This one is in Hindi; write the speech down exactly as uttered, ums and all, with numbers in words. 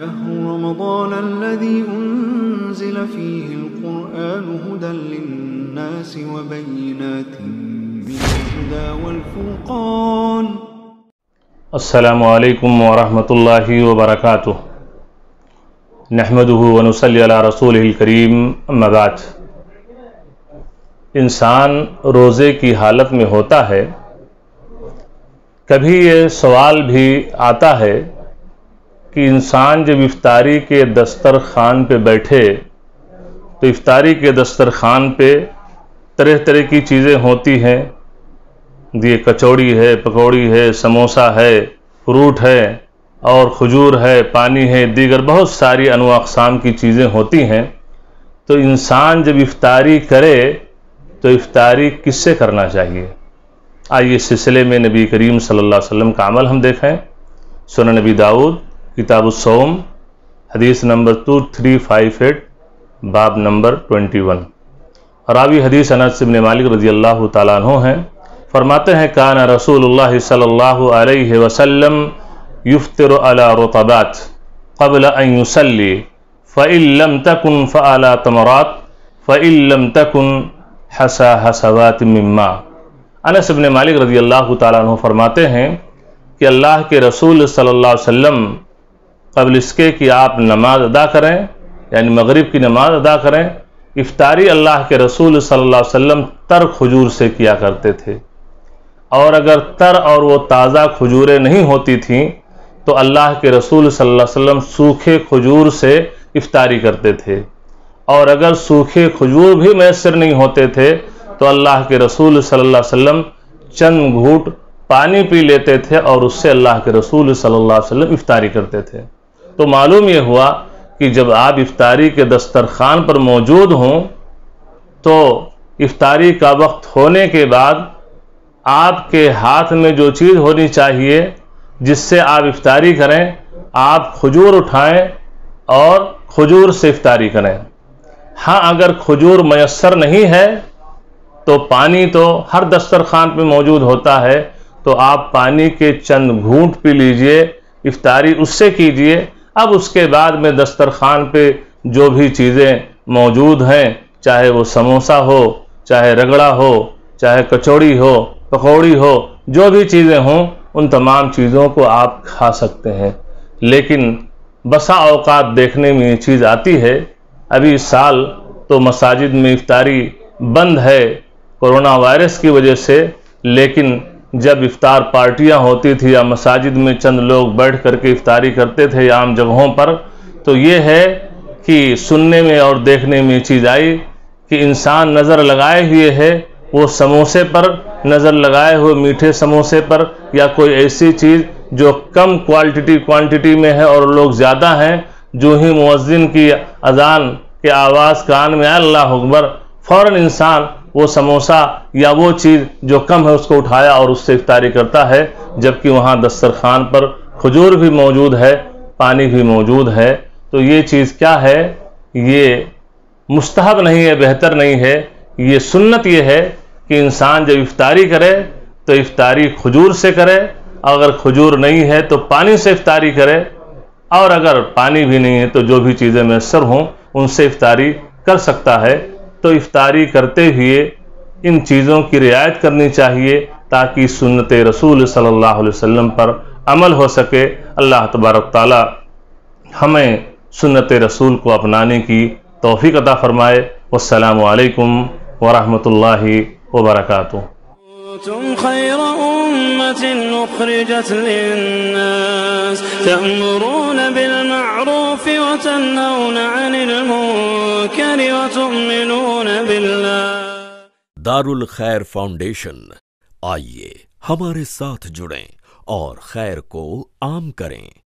شهر رمضان الذي أنزل فيه القرآن هدى للناس وبينات من الهدى والفرقان. السلام عليكم ورحمة الله وبركاته. نحمده ونصلي على رسوله الكريم. अम्मा बाद, इंसान रोज़े की हालत में होता है, कभी ये सवाल भी आता है कि इंसान जब इफ्तारी के दस्तरखान पे बैठे तो इफ्तारी के दस्तरखान पे तरह तरह की चीज़ें होती हैं। ये कचौड़ी है, पकौड़ी है, समोसा है, फ्रूट है और खजूर है, पानी है, दीगर बहुत सारी अनवा अक़साम की चीज़ें होती हैं। तो इंसान जब इफ्तारी करे तो इफ्तारी किससे करना चाहिए? आइए इस सिलसिले में नबी करीम सल्लल्लाहु अलैहि वसल्लम का अमल हम देखें। सुनन नबी दाऊद किताबुस्सौम हदीस number two three five eight, बाब नंबर इक्कीस। रावी हदीस अनस इब्न मालिक रज़ी अल्लाह तआला अन्हु हैं, फरमाते हैं कान रसूलुल्लाह सल्लल्लाहु अलैहि वसल्लम युफ्तिरु अला रुतबात क़ब्ल अन युसल्ली फ़इन लम तकुन फ़अला तमरात फ़इन लम तकुन हसा हसवात मिम्मा। अनस इब्न मालिक रज़ी अल्लाह तआला अन्हु फरमाते हैं कि अल्लाह के रसूल सल्लल्लाहु अलैहि वसल्लम क़ब्ल इसके कि आप नमाज अदा करें, यानी मगरिब की नमाज अदा करें, इफ्तारी अल्लाह के रसूल सल्लल्लाहु अलैहि वसल्लम तर खजूर से किया करते थे। और अगर तर और वो ताज़ा खजूरें नहीं होती थीं तो अल्लाह के रसूल सल्लल्लाहु अलैहि वसल्लम सूखे खजूर से इफ्तारी करते थे। और अगर सूखे खजूर भी मैसर नहीं होते थे तो अल्लाह के रसूल सल्लल्लाहु अलैहि वसल्लम चंद घूंट पानी पी लेते थे और उससे अल्लाह के रसूल सल्लल्लाहु अलैहि वसल्लम इफ्तारी करते थे। तो मालूम यह हुआ कि जब आप इफ्तारी के दस्तरखान पर मौजूद हों तो इफ्तारी का वक्त होने के बाद आपके हाथ में जो चीज़ होनी चाहिए जिससे आप इफ्तारी करें, आप खजूर उठाएं और खजूर से इफ्तारी करें। हाँ, अगर खजूर मैसर नहीं है तो पानी तो हर दस्तरखान पे मौजूद होता है, तो आप पानी के चंद घूंट पी लीजिए, इफ्तारी उससे कीजिए। अब उसके बाद में दस्तरखान पे जो भी चीज़ें मौजूद हैं, चाहे वो समोसा हो, चाहे रगड़ा हो, चाहे कचौड़ी हो, पकौड़ी हो, जो भी चीज़ें हों, उन तमाम चीज़ों को आप खा सकते हैं। लेकिन बसा औकात देखने में ये चीज़ आती है, अभी इस साल तो मसाजिद में इफ्तारी बंद है कोरोना वायरस की वजह से, लेकिन जब इफ्तार पार्टियां होती थी या मसाजिद में चंद लोग बैठ करके इफ्तारी करते थे या आम जगहों पर, तो ये है कि सुनने में और देखने में चीज़ आई कि इंसान नज़र लगाए हुए है, वो समोसे पर नज़र लगाए हुए, मीठे समोसे पर, या कोई ऐसी चीज़ जो कम क्वालिटी क्वांटिटी में है और लोग ज़्यादा हैं, जो ही मुअज्जिन की अजान के आवाज़ कान में आए अल्लाह अकबर, फ़ौरन इंसान वो समोसा या वो चीज़ जो कम है उसको उठाया और उससे इफ्तारी करता है, जबकि वहाँ दस्तरखान पर खजूर भी मौजूद है, पानी भी मौजूद है। तो ये चीज़ क्या है? ये मुस्तहब नहीं है, बेहतर नहीं है। ये सुन्नत ये है कि इंसान जब इफ्तारी करे तो इफ्तारी खजूर से करे, अगर खजूर नहीं है तो पानी से इफ्तारी करे, और अगर पानी भी नहीं है तो जो भी चीज़ें मैसर हों उनसे इफ्तारी कर सकता है। तो इफ्तारी करते हुए इन चीज़ों की रियायत करनी चाहिए ताकि सुन्नत रसूल सल्लल्लाहु अलैहि वसल्लम पर अमल हो सके। अल्लाह तबारक ताला हमें सुन्नत रसूल को अपनाने की तौफीक अता फरमाए। वस्सलामु अलैकुम वरहमतुल्लाहि वबरकातुहु। दारुल खैर फाउंडेशन, आइए हमारे साथ जुड़ें और खैर को आम करें।